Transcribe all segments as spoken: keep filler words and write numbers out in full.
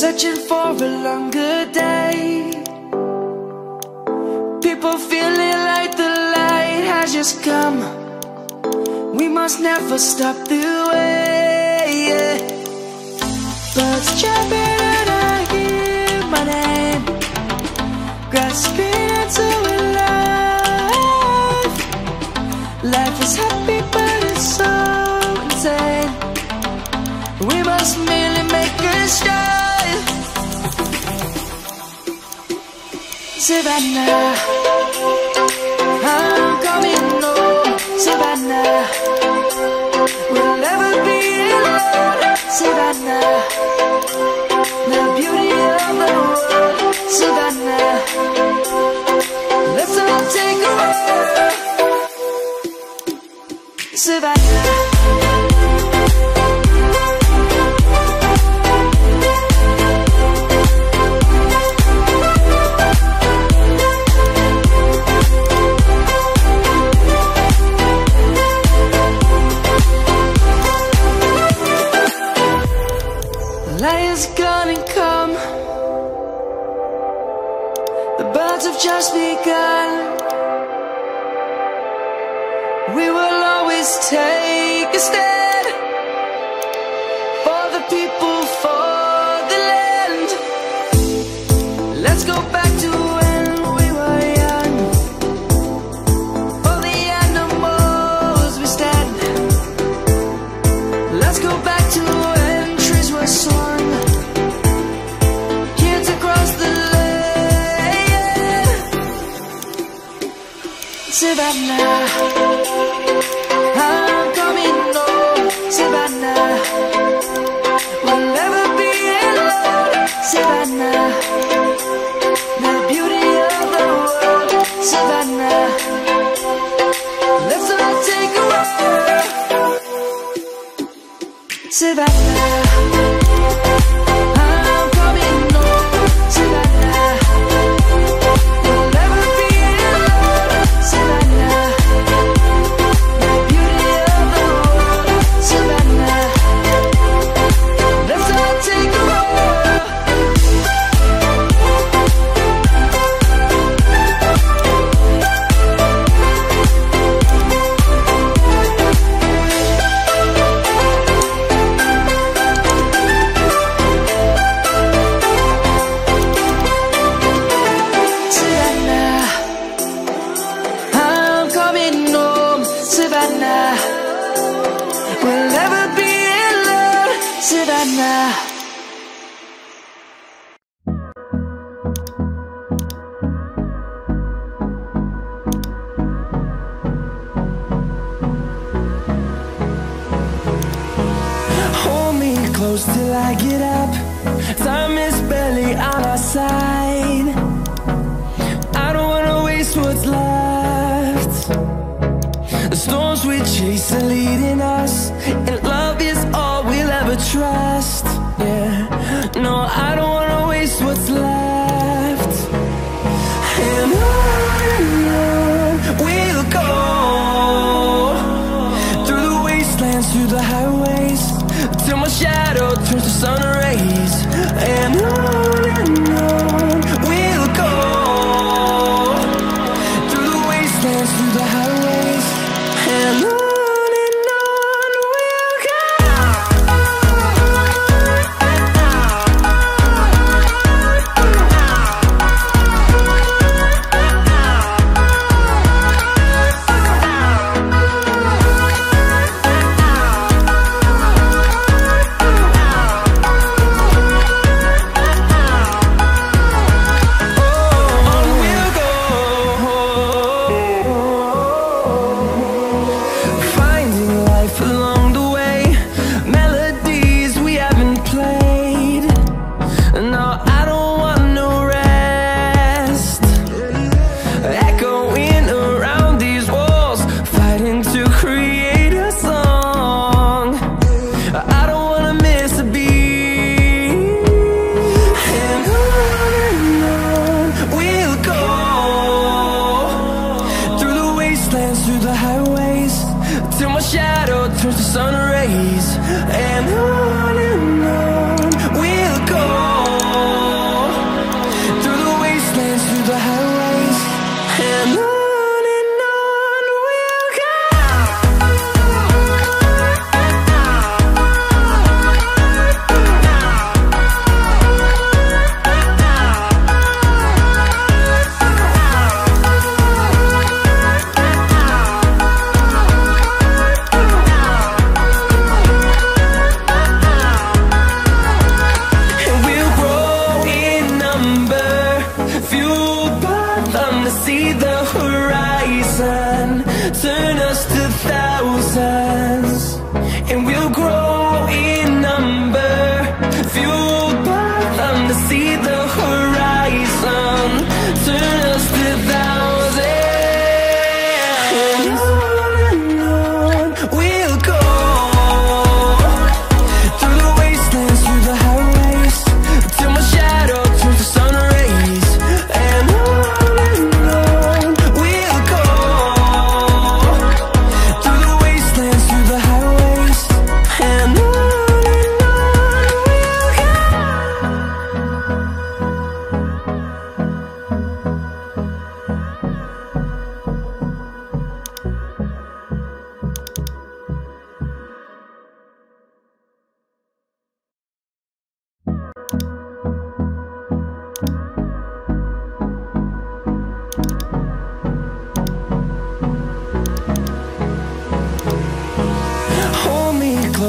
searching for a longer day. People feeling like the light has just come. We must never stop the way. Birds jumping and I hear my name, grasping into a life. Life is happy but it's so insane. We must merely make a start. Savannah, I'm coming home. Savannah, we'll never be alone. Savannah, the beauty of the world. Savannah, let's all take a walk. Savannah. Light is gonna come. The birds have just begun. We will always take a stand for the people, for the land. Let's go back to when we were young. For the animals we stand. Let's go back to when trees were soaring. Savannah, I'm coming home. Savannah, we'll never be alone. Savannah, the beauty of the world. Savannah, let's all take a walk. Savannah. Savannah, we'll never be alone. Savannah. Hold me close till I get up. Time is barely on our side. I don't wanna waste what's left. The storms we chase are leading us, and love is all we'll ever trust. Yeah, no, I don't wanna waste what's left. And on we'll go, through the wastelands, through the highways, till my shadow turns to sun rays. And on and on we'll go, through the wastelands, through the highways.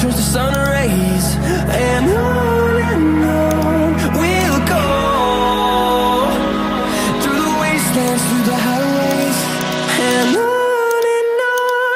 turns to sun rays. And on and on we'll go, through the wastelands, through the highways, and on and on.